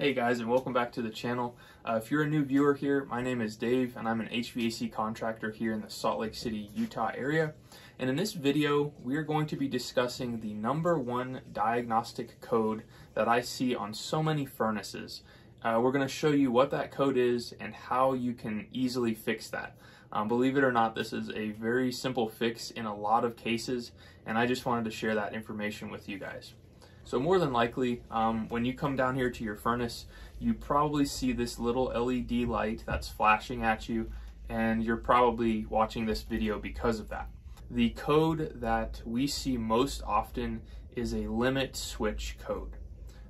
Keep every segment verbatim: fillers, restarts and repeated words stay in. Hey guys, and welcome back to the channel. Uh, if you're a new viewer here, my name is Dave and I'm an H V A C contractor here in the Salt Lake City, Utah area. And in this video, we are going to be discussing the number one diagnostic code that I see on so many furnaces. Uh, we're going to show you what that code is and how you can easily fix that. Um, believe it or not, this is a very simple fix in a lot of cases, and I just wanted to share that information with you guys. So more than likely, um, when you come down here to your furnace, you probably see this little L E D light that's flashing at you, and you're probably watching this video because of that. The code that we see most often is a limit switch code.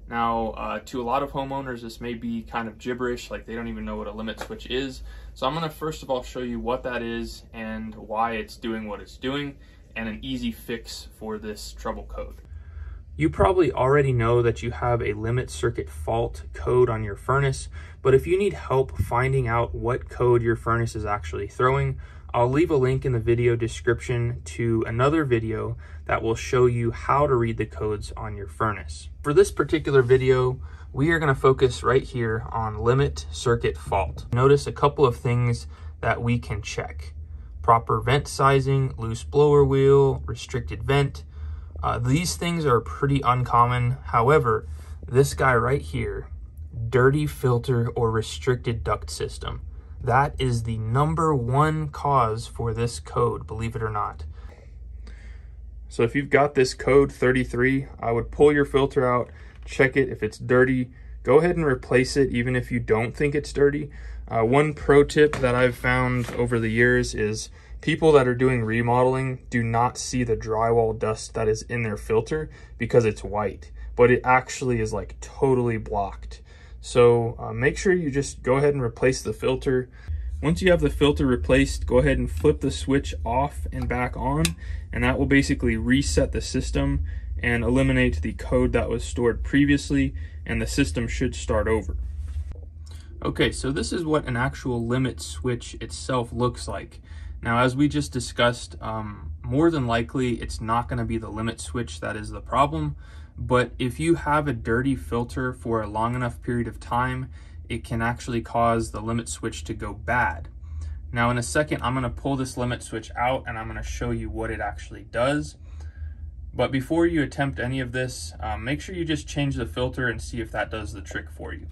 Now, uh, to a lot of homeowners, this may be kind of gibberish, like they don't even know what a limit switch is. So I'm gonna first of all show you what that is and why it's doing what it's doing, and an easy fix for this trouble code. You probably already know that you have a limit circuit fault code on your furnace, but if you need help finding out what code your furnace is actually throwing, I'll leave a link in the video description to another video that will show you how to read the codes on your furnace. For this particular video, we are going to focus right here on limit circuit fault. Notice a couple of things that we can check: proper vent sizing, loose blower wheel, restricted vent. Uh, these things are pretty uncommon. However, this guy right here, dirty filter or restricted duct system, that is the number one cause for this code, believe it or not. So if you've got this code thirty-three, I would pull your filter out, check it. If it's dirty, go ahead and replace it, even if you don't think it's dirty. Uh, one pro tip that I've found over the years is people that are doing remodeling do not see the drywall dust that is in their filter because it's white, but it actually is like totally blocked. So uh, make sure you just go ahead and replace the filter. Once you have the filter replaced, go ahead and flip the switch off and back on, and that will basically reset the system and eliminate the code that was stored previously, and the system should start over. Okay, so this is what an actual limit switch itself looks like. Now, as we just discussed, um, more than likely, it's not going to be the limit switch that is the problem. But if you have a dirty filter for a long enough period of time, it can actually cause the limit switch to go bad. Now, in a second, I'm going to pull this limit switch out and I'm going to show you what it actually does. But before you attempt any of this, um, make sure you just change the filter and see if that does the trick for you.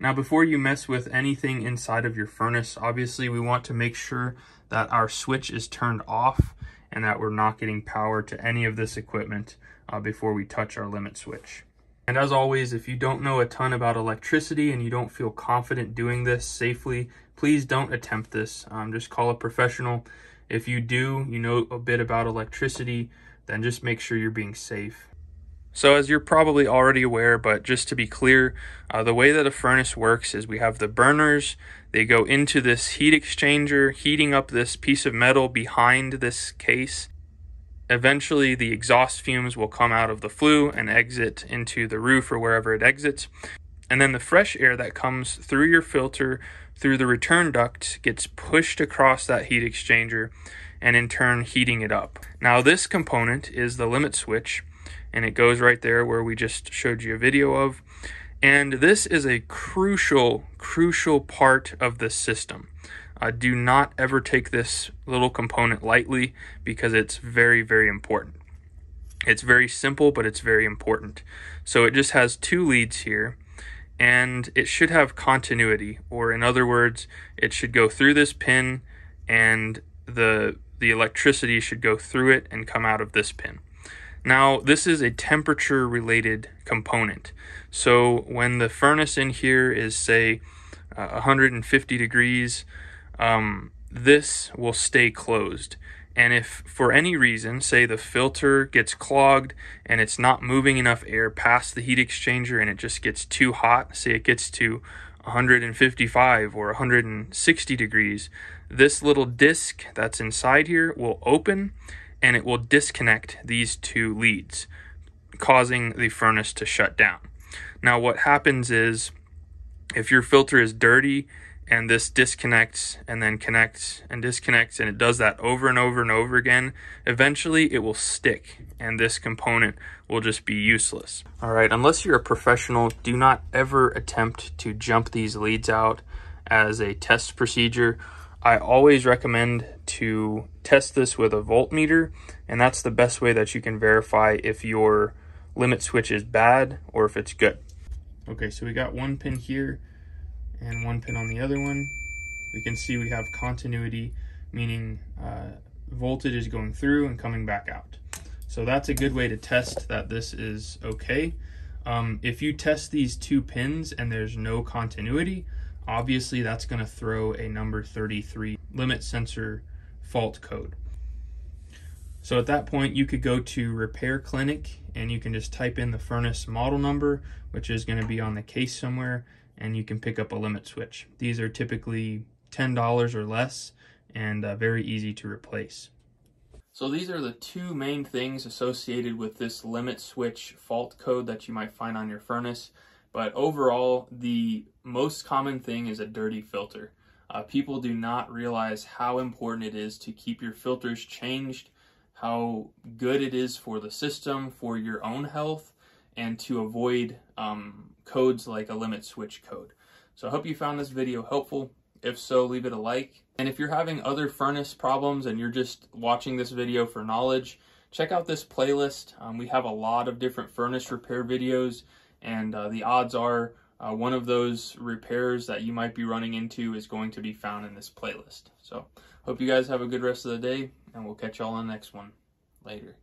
Now, before you mess with anything inside of your furnace, obviously we want to make sure that our switch is turned off and that we're not getting power to any of this equipment uh, before we touch our limit switch. And as always, if you don't know a ton about electricity and you don't feel confident doing this safely, please don't attempt this. Um, just call a professional. If you do, you know a bit about electricity, then just make sure you're being safe. So as you're probably already aware, but just to be clear, uh, the way that a furnace works is we have the burners. They go into this heat exchanger, heating up this piece of metal behind this case. Eventually, the exhaust fumes will come out of the flue and exit into the roof or wherever it exits. And then the fresh air that comes through your filter, through the return duct, gets pushed across that heat exchanger and in turn heating it up. Now this component is the limit switch, and it goes right there where we just showed you a video of. And this is a crucial, crucial part of the system. Uh, do not ever take this little component lightly because it's very, very important. It's very simple, but it's very important. So it just has two leads here, and it should have continuity, or in other words, it should go through this pin and the, the electricity should go through it and come out of this pin. Now, this is a temperature related component. So when the furnace in here is, say, uh, one hundred fifty degrees, um, this will stay closed. And if for any reason, say the filter gets clogged and it's not moving enough air past the heat exchanger and it just gets too hot, say it gets to one hundred fifty-five or one hundred sixty degrees, this little disc that's inside here will open and it will disconnect these two leads, causing the furnace to shut down. Now what happens is, if your filter is dirty and this disconnects and then connects and disconnects, and it does that over and over and over again. Eventually it will stick and this component will just be useless. All right, unless you're a professional, do not ever attempt to jump these leads out as a test procedure. I always recommend to test this with a voltmeter, and that's the best way that you can verify if your limit switch is bad or if it's good. Okay, so we got one pin here and one pin on the other one. We can see we have continuity, meaning uh, voltage is going through and coming back out. So that's a good way to test that this is okay. Um, if you test these two pins and there's no continuity, obviously that's going to throw a number thirty-three limit sensor fault code. So at that point you could go to Repair Clinic and you can just type in the furnace model number, which is going to be on the case somewhere, and you can pick up a limit switch. These are typically ten dollars or less and uh, very easy to replace. So these are the two main things associated with this limit switch fault code that you might find on your furnace. But overall, the most common thing is a dirty filter. Uh, people do not realize how important it is to keep your filters changed, how good it is for the system, for your own health, and to avoid um, codes like a limit switch code. So I hope you found this video helpful. If so, leave it a like. And if you're having other furnace problems and you're just watching this video for knowledge, check out this playlist. Um, we have a lot of different furnace repair videos. And uh, the odds are uh, one of those repairs that you might be running into is going to be found in this playlist. So hope you guys have a good rest of the day, and we'll catch y'all on the next one. Later.